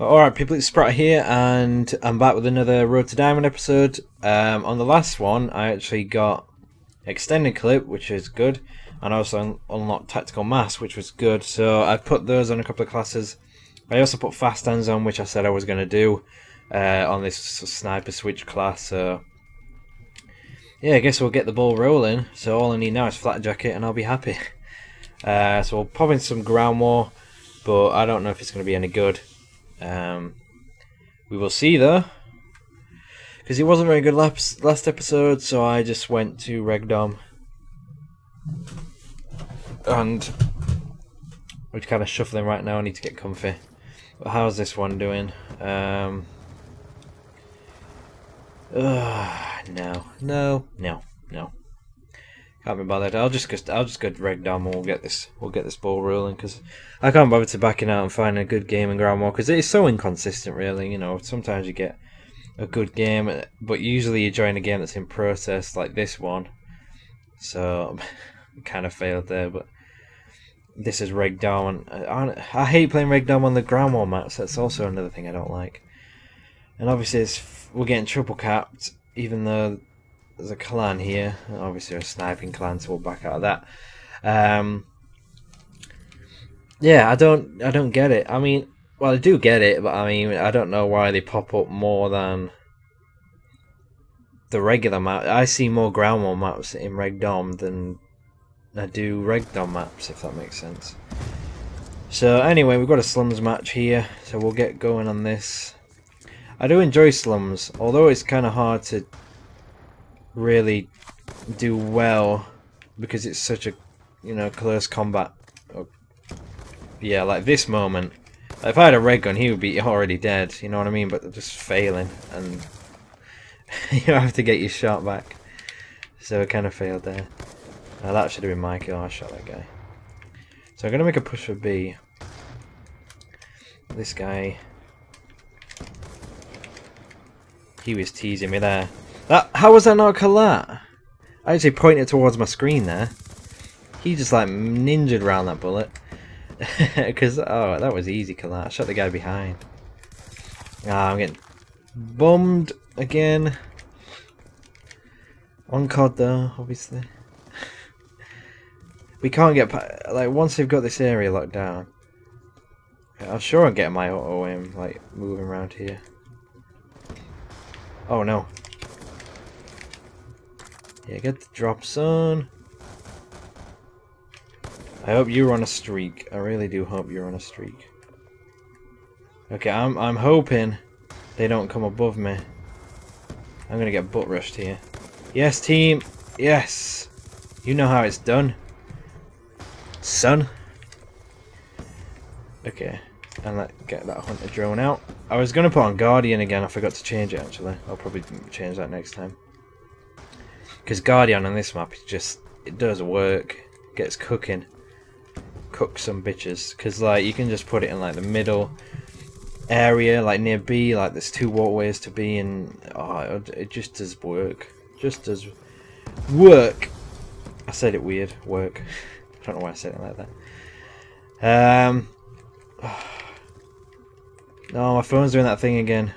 So alright people, it's Sprat here and I'm back with another Road to Diamond episode. On the last one I actually got Extended Clip, which is good, and I also unlocked Tactical Mask, which was good, so I put those on a couple of classes. I also put Fast Hands on, which I said I was going to do on this Sniper Switch class, so yeah, I guess we'll get the ball rolling. So all I need now is Flat Jacket and I'll be happy. So we'll pop in some Ground War, but I don't know if it's going to be any good. We will see though, because it wasn't very good last episode, so I just went to Reg Dom and we're kind of shuffling right now. I need to get comfy. But how's this one doing? No, can't be bothered. I'll just go to Reg Dom and we'll get this ball rolling, because I can't bother to backing out and finding a good game in Ground War, because it is so inconsistent really. You know, sometimes you get a good game, but usually you join a game that's in process like this one, so kind of failed there. But this is Reg Dom, and I hate playing Reg Dom on the Ground War maps. That's also another thing I don't like. And obviously we're getting triple capped, even though there's a clan here, obviously a sniping clan, so we'll back out of that. Yeah, I don't get it. I mean, well, I do get it, but I mean, I don't know why they pop up more than the regular map. I see more Ground War maps in Reg Dom than I do Reg Dom maps, if that makes sense. So anyway, we've got a slums match here, so we'll get going on this. I do enjoy slums, although it's kind of hard to really do well because it's such a, you know, close combat. Yeah, like this moment, if I had a red gun he would be already dead, you know what I mean, but they're just failing and you have to get your shot back, so it kind of failed there. Now that should have been my kill. I shot that guy, so I'm gonna make a push for B. This guy, he was teasing me there. How was that not a collat? I actually pointed towards my screen there. He just like ninja'd round that bullet. Because, oh, that was easy collat. I shot the guy behind. Ah, I'm getting bummed again. On CoD though, obviously. We can't get, like, once they've got this area locked down. I'm sure I'm getting my auto aim, like, moving around here. Oh no. Yeah, get the drop zone. I hope you're on a streak. I really do hope you're on a streak. Okay, I'm hoping they don't come above me. I'm gonna get butt rushed here. Yes, team. Yes. You know how it's done, son. Okay, and let's get that hunter drone out. I was gonna put on Guardian again. I forgot to change it actually. I'll probably change that next time. Because Guardian on this map, it does work. Gets cooking. Cook some bitches. Because like, you can just put it in like the middle area, like near B, like there's two waterways to B, and oh, it just does work. Just does work. I said it weird. Work. I don't know why I said it like that. Oh, my phone's doing that thing again.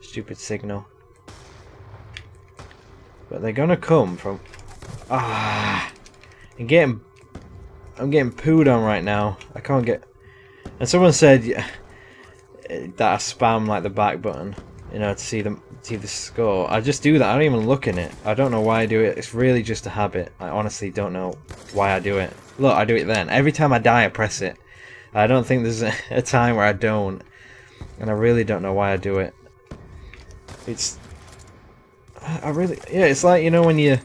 Stupid signal. But they're gonna come from. Ah! I'm getting pooed on right now. I can't get. And someone said yeah, that I spam like the back button, you know, to see the score. I just do that. I don't even look in it. I don't know why I do it. It's really just a habit. I honestly don't know why I do it. Look, I do it then. Every time I die, I press it. I don't think there's a time where I don't. And I really don't know why I do it. It's. I really, yeah, it's like, you know, when you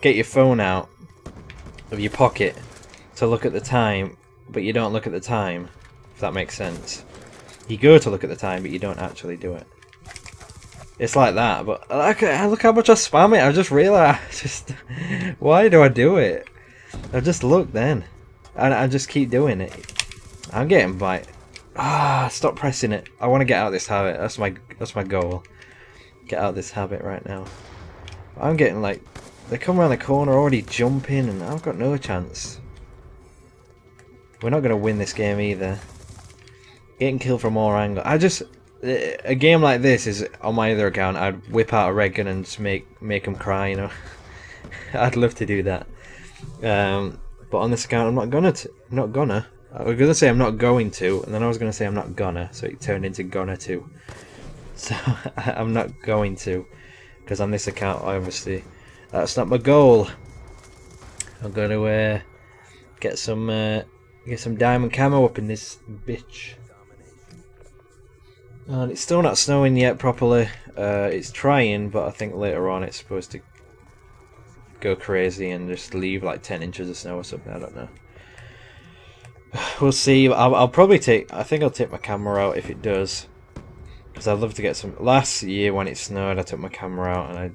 get your phone out of your pocket to look at the time, but you don't look at the time, if that makes sense. You go to look at the time, but you don't actually do it. It's like that, but look how much I spam it. I just realised, why do I do it? I just look then, and I just keep doing it. I'm getting bite. Ah, stop pressing it. I want to get out of this habit. That's my goal. Get out of this habit right now. I'm getting like, they come around the corner already jumping and I've got no chance. We're not going to win this game either. Getting killed from all angles. I just... A game like this is, on my other account, I'd whip out a red gun and just make them cry, you know. I'd love to do that. But on this account, I'm not gonna. I was gonna say I'm not going to, and then I was gonna say I'm not gonna, so it turned into gonna to. So I'm not going to, because on this account, obviously, that's not my goal. I'm gonna get some diamond camo up in this bitch. And it's still not snowing yet properly. It's trying, but I think later on it's supposed to go crazy and just leave like 10 inches of snow or something. I don't know. We'll see. I'll probably take... I think I'll take my camera out if it does. Because I'd love to get some... Last year when it snowed, I took my camera out and I,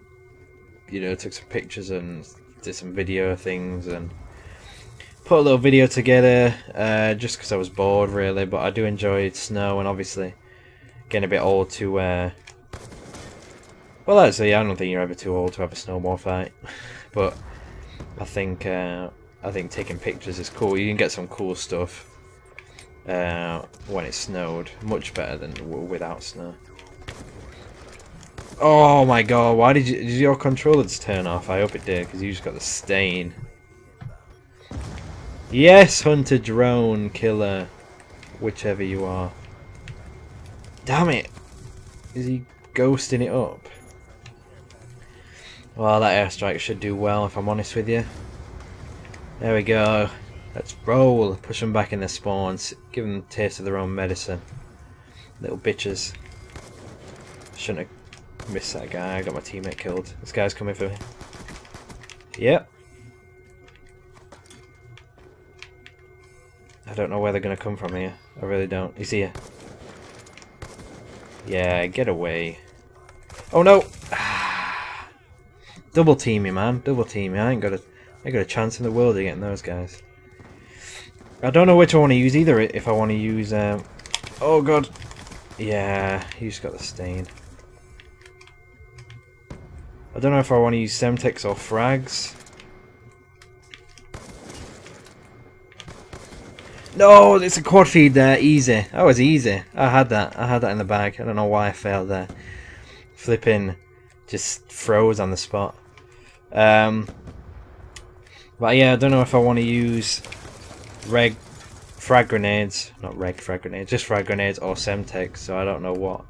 you know, took some pictures and did some video things and put a little video together just because I was bored, really. But I do enjoy snow, and obviously... Getting a bit old to, well, actually, I don't think you're ever too old to have a snowball fight, but I think taking pictures is cool. You can get some cool stuff when it snowed, much better than without snow. Oh my god! Why did your controller just turn off? I hope it did, because you just got the stain. Yes, hunter drone killer, whichever you are. Damn it! Is he ghosting it up? Well, that airstrike should do well, if I'm honest with you. There we go. Let's roll. Push them back in their spawns. Give them a taste of their own medicine. Little bitches. Shouldn't have missed that guy. I got my teammate killed. This guy's coming for me. Yep. I don't know where they're going to come from here. I really don't. He's here. Yeah, get away. Oh no! Double team you, man. Double team you. I ain't got a chance in the world of getting those guys. I don't know which I want to use either, if I want to use... oh god. Yeah, you just got the stain. I don't know if I want to use Semtex or Frags. No, it's a quad feed there, easy. That was easy. I had that in the bag. I don't know why I failed there. Flipping just froze on the spot. But yeah, I don't know if I want to use frag grenades or Semtex, so I don't know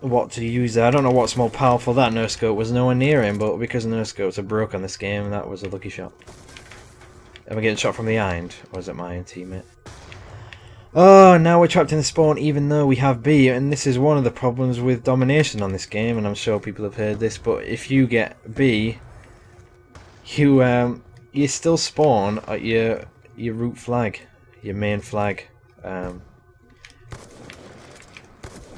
what to use there. I don't know what's more powerful. That no-scope was nowhere near him, but because no-scopes are broken this game, that was a lucky shot. Am I getting shot from behind? Or is it my own teammate? Oh, now we're trapped in the spawn even though we have B, and this is one of the problems with domination on this game, and I'm sure people have heard this, but if you get B, you still spawn at your root flag, your main flag,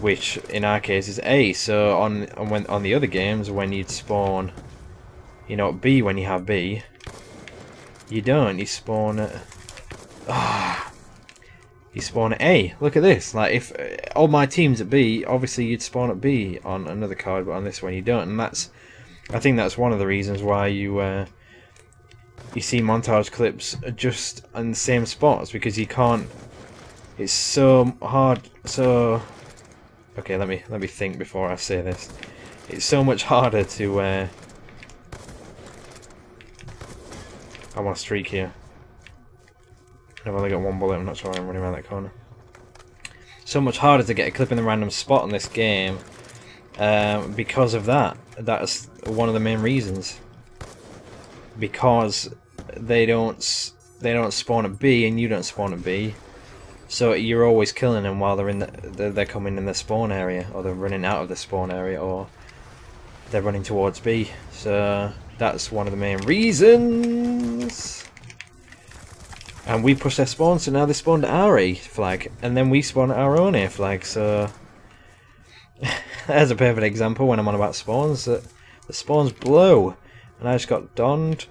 which in our case is A, so on the other games, when you'd spawn, you know, at B when you have B, you don't. You spawn at... Oh, you spawn at A. Look at this. Like, if all my team's at B, obviously you'd spawn at B on another card, but on this one you don't. And that's... I think that's one of the reasons why you see montage clips just in the same spots, because you can't... It's so hard, so... Okay, let me think before I say this. It's so much harder to... I'm on a streak here. I've only got one bullet, I'm not sure why I'm running around that corner. So much harder to get a clip in the random spot in this game because of that. That's one of the main reasons. Because they don't spawn at B and you don't spawn at B. So you're always killing them while they're in they're coming in the spawn area, or they're running out of the spawn area, or they're running towards B. So that's one of the main reasons. And we push their spawn, so now they spawned our A flag, and then we spawn our own A flag, so... There's a perfect example when I'm on about spawns, that the spawns blow. And I just got donned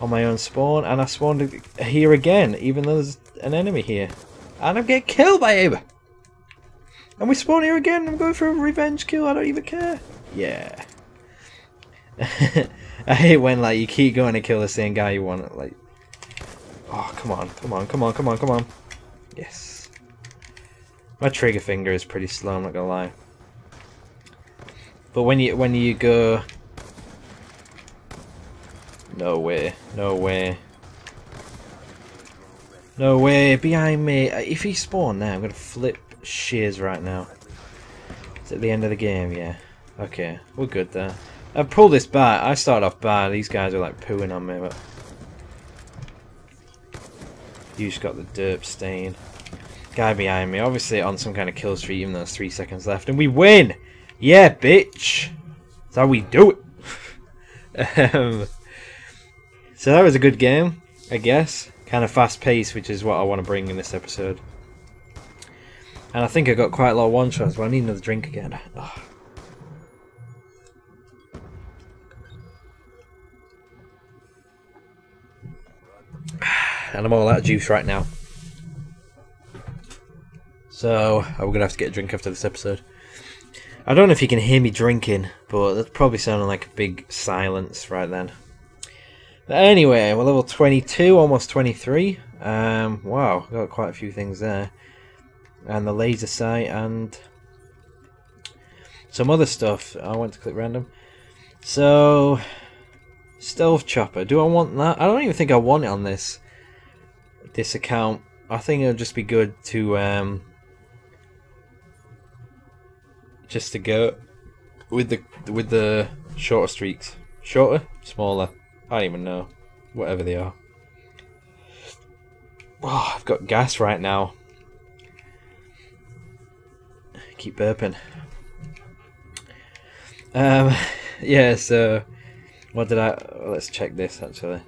on my own spawn, and I spawned here again, even though there's an enemy here. And I'm getting killed, babe! And we spawn here again, I'm going for a revenge kill, I don't even care. Yeah. I hate when, like, you keep going to kill the same guy you want, like... Oh, come on, come on, come on, come on, come on. Yes. My trigger finger is pretty slow, I'm not gonna lie. But when you go, no way, no way, no way, behind me. If he spawned now, I'm gonna flip shears right now. It's at the end of the game, yeah. Okay, we're good there. I pulled this back. I started off bad. These guys were like pooing on me, but you just got the derp stain. Guy behind me, obviously on some kind of kill streak, even though there's 3 seconds left, and we win. Yeah, bitch. That's how we do it. So that was a good game, I guess. Kind of fast paced, which is what I want to bring in this episode. And I think I got quite a lot of one shots, but I need another drink again. Oh. And I'm all out of juice right now. So I'm going to have to get a drink after this episode. I don't know if you can hear me drinking, but that's probably sounding like a big silence right then. But anyway, we're level 22, almost 23. Wow, got quite a few things there. And the laser sight and some other stuff. I want to click random. So, stealth chopper. Do I want that? I don't even think I want it on this account. I think it'll just be good to just to go with the shorter streaks. Shorter, smaller. I don't even know. Whatever they are. Oh, I've got gas right now. Keep burping. Yeah, so what did I, let's check this actually.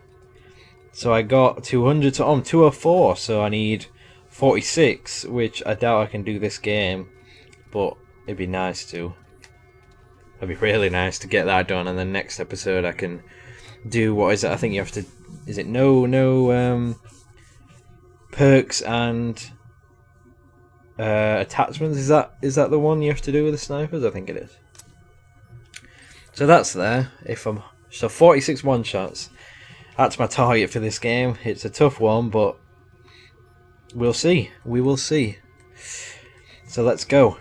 So I got 200, so I'm 204, so I need 46, which I doubt I can do this game, but it'd be nice to. It'd be really nice to get that done, and then next episode I can do, what is it, I think you have to, is it no perks and attachments, is that the one you have to do with the snipers? I think it is. So that's there. If I'm, so 46 one shots. That's my target for this game. It's a tough one, but we'll see. We will see. So let's go.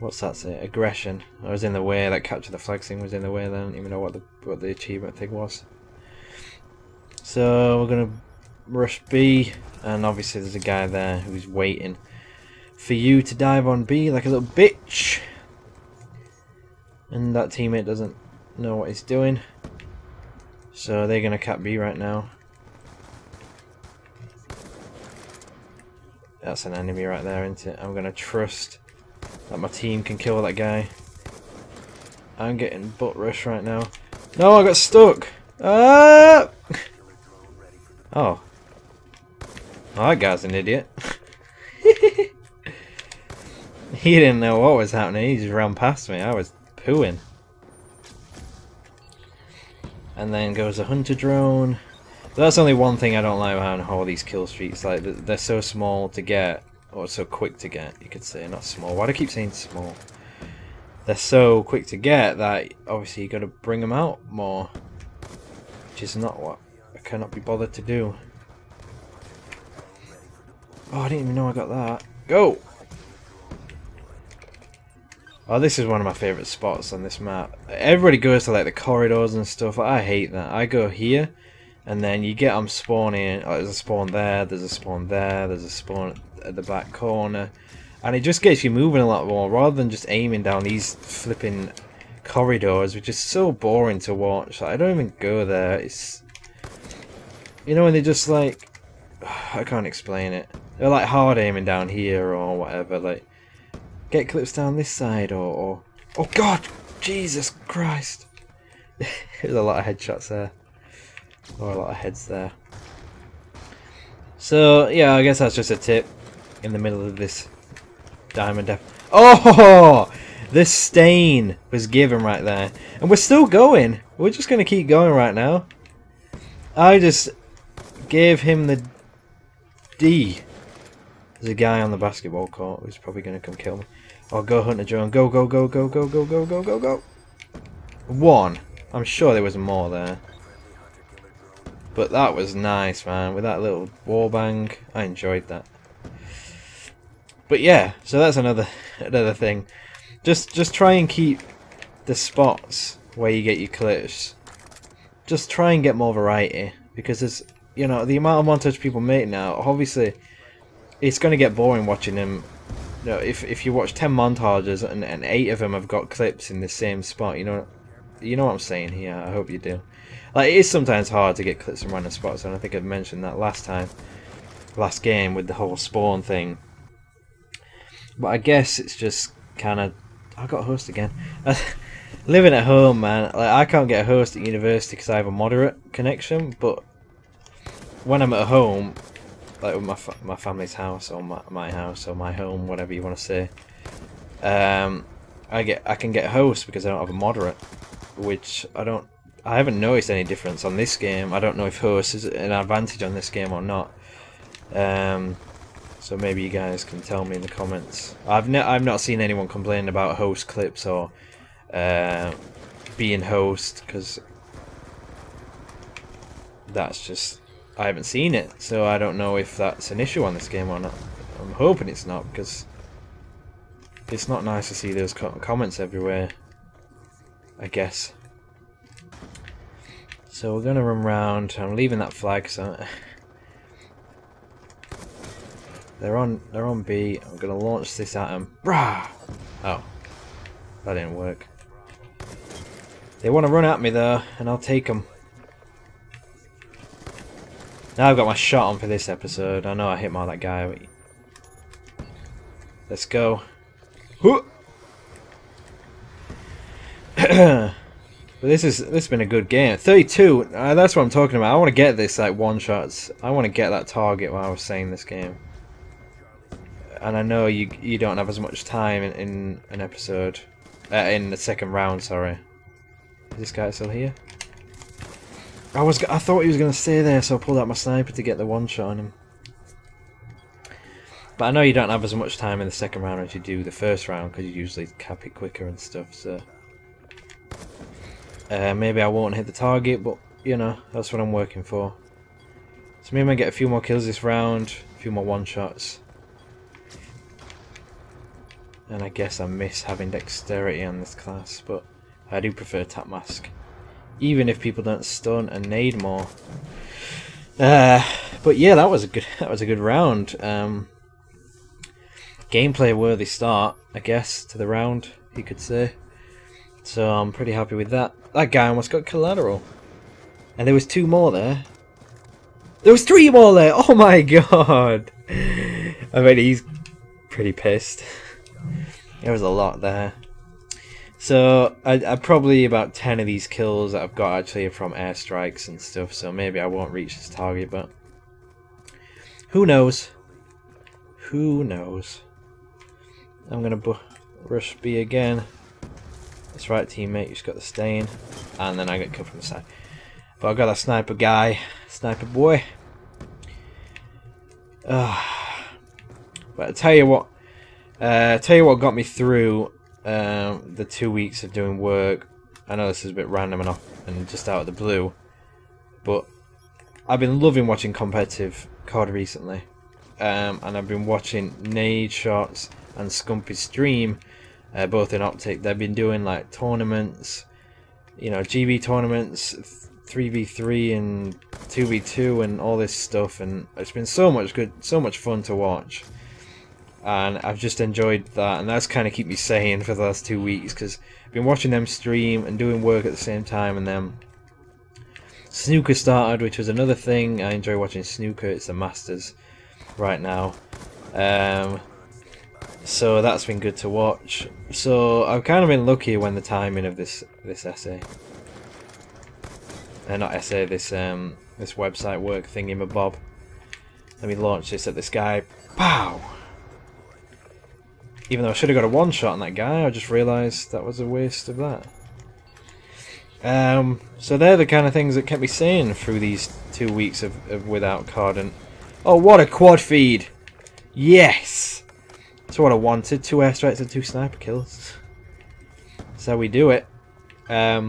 What's that say? Aggression. I was in the way. That capture the flag thing was in the way. I don't even know what the achievement thing was. So we're gonna rush B, and obviously there's a guy there who's waiting for you to dive on B like a little bitch, and that teammate doesn't know what he's doing, so they're gonna cap B right now. That's an enemy right there, isn't it? I'm gonna trust that my team can kill that guy. I'm getting butt rushed right now. No, I got stuck. Ah! Oh. Oh, that guy's an idiot. He didn't know what was happening, he just ran past me, I was pooing. And then goes the hunter drone. That's only one thing I don't like about all these kill streaks, like they're so small to get, or so quick to get, you could say, not small. Why do I keep saying small? They're so quick to get that obviously you got to bring them out more, which is not what I cannot be bothered to do. Oh, I didn't even know I got that. Go! Oh, this is one of my favourite spots on this map. Everybody goes to like the corridors and stuff. I hate that. I go here, and then you get them spawning. Oh, there's a spawn there, there's a spawn there, there's a spawn at the back corner. And it just gets you moving a lot more, rather than just aiming down these flipping corridors, which is so boring to watch. Like, I don't even go there. It's... You know, when they just like... I can't explain it. They're like hard aiming down here or whatever, like get clips down this side or oh god, Jesus Christ. There's a lot of headshots there. Or a lot of heads there. So yeah, I guess that's just a tip in the middle of this diamond def. Oh, this stain was given right there. And we're still going. We're just gonna keep going right now. I just gave him the D. There's a guy on the basketball court who's probably going to come kill me. Oh, go hunter drone. Go, go, go, go, go, go, go, go, go, go. One. I'm sure there was more there. But that was nice, man, with that little warbang. I enjoyed that. But yeah, so that's another thing. Just try and keep the spots where you get your clips. Just try and get more variety, because there's, you know, the amount of montage people make now, obviously it's going to get boring watching them. You know, if you watch 10 montages and 8 of them have got clips in the same spot, you know what I'm saying here. I hope you do. Like, it is sometimes hard to get clips in random spots, and I think I've mentioned that last game with the whole spawn thing. But I guess it's just kind of, I got a host again. Living at home, man, like, I can't get a host at university because I have a moderate connection, but when I'm at home, like with my family's house, or my house, or my home, whatever you want to say, I can get a host because I don't have a moderate, which I haven't noticed any difference on this game. I don't know if host is an advantage on this game or not. So maybe you guys can tell me in the comments. I've not seen anyone complain about host clips or being host, because that's just, I haven't seen it, so I don't know if that's an issue on this game or not. I'm hoping it's not, because it's not nice to see those comments everywhere, I guess. So we're gonna run round. I'm leaving that flag, so they're on B. I'm gonna launch this at them. Brah! Oh, that didn't work. They want to run at me though, and I'll take them. Now I've got my shot on for this episode. I know I hit more that guy. But let's go. But this has been a good game. 32. That's what I'm talking about. I want to get this like one shots. I want to get that target while I was saying this game. And I know you don't have as much time in an episode, in the second round. Sorry. Is this guy still here? I thought he was going to stay there, so I pulled out my sniper to get the one shot on him. But I know you don't have as much time in the second round as you do the first round, because you usually cap it quicker and stuff, so... maybe I won't hit the target, but, you know, that's what I'm working for. So maybe I get a few more kills this round, a few more one-shots. And I guess I miss having dexterity on this class, but I do prefer tap mask. Even if people don't stun and nade more. But yeah, that was a good round. Gameplay worthy start, I guess, to the round, you could say. So I'm pretty happy with that. That guy almost got collateral. And there was two more there. There was three more there! Oh my god! I mean, he's pretty pissed. There was a lot there. So, I probably about 10 of these kills that I've got actually are from airstrikes and stuff, so maybe I won't reach this target, but who knows? Who knows? I'm going to rush B again. That's right, teammate, you just got the stain. And then I got killed from the side. But I got that sniper guy. Sniper boy. But I tell you what. Tell you what got me through... the 2 weeks of doing work. I know this is a bit random and off and just out of the blue, but I've been loving watching competitive CoD recently, and I've been watching Nade Shots and Scumpy stream, both in Optic. They've been doing like tournaments, you know, GB tournaments, 3v3 and 2v2 and all this stuff, and it's been so much good, so much fun to watch. And I've just enjoyed that, and that's kind of keep me sane for the last 2 weeks, because I've been watching them stream and doing work at the same time, and then snooker started, which was another thing. I enjoy watching snooker. It's the Masters right now, so that's been good to watch. So I've kind of been lucky when the timing of this essay, not essay, this website work thingy my bob. Let me launch this at this guy. Pow! Even though I should have got a one shot on that guy, I just realised that was a waste of that. So they're the kind of things that kept me sane through these 2 weeks of without CoD. And oh, what a quad feed! Yes, that's what I wanted. 2 airstrikes and 2 sniper kills. That's how we do it. But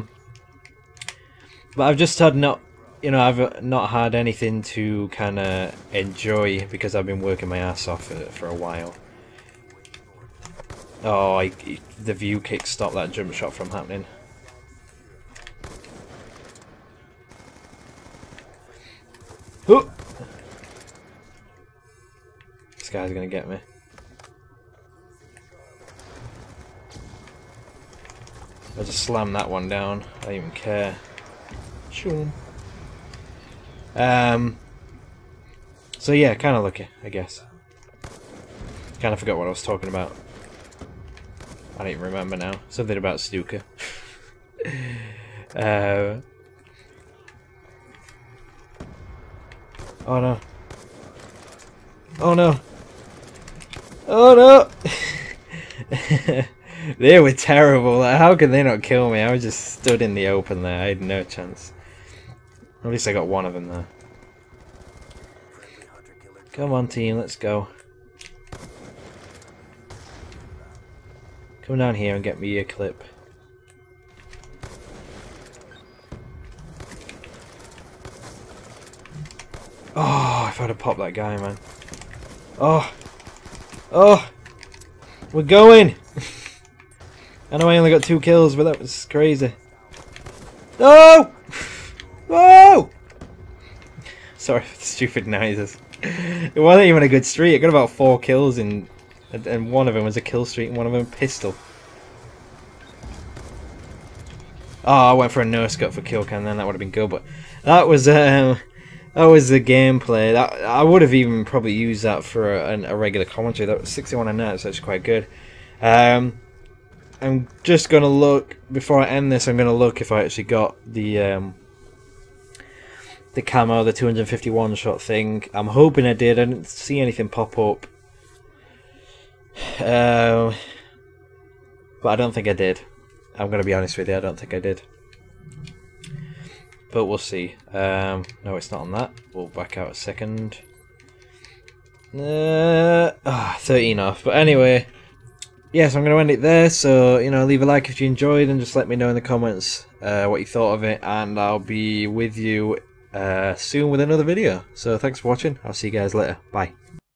I've just had not you know, I've not had anything to kind of enjoy because I've been working my ass off for a while. Oh, the view kick stopped that jump shot from happening. Ooh. This guy's gonna get me. I'll just slam that one down. I don't even care. Sure. So yeah, kind of lucky, I guess. Kind of forgot what I was talking about. I don't even remember now. Something about Stuka. Oh no. Oh no. Oh no! They were terrible. Like, how could they not kill me? I was just stood in the open there. I had no chance. At least I got one of them there. Come on, team. Let's go. Come down here and get me a clip. Oh, if I'd have popped that guy, man. Oh. Oh. We're going. I know I only got 2 kills, but that was crazy. No! Whoa! Sorry for the stupid noises. It wasn't even a good streak. I got about 4 kills in, and one of them was a kill streak and one of them pistol. Oh, I went for a no-scope for kill cam then. That would have been good, but that was the gameplay. That, I would have even probably used that for a regular commentary. That was 61 and 9, so that's quite good. I'm just going to look, before I end this, I'm going to look if I actually got the camo, the 251 shot thing. I'm hoping I did. I didn't see anything pop up. But I don't think I did. I'm going to be honest with you, I don't think I did. But we'll see. No, it's not on that. We'll back out a second. 13 off. But anyway... Yes, I'm going to end it there, so, you know, leave a like if you enjoyed and just let me know in the comments what you thought of it, and I'll be with you soon with another video. So thanks for watching, I'll see you guys later, bye.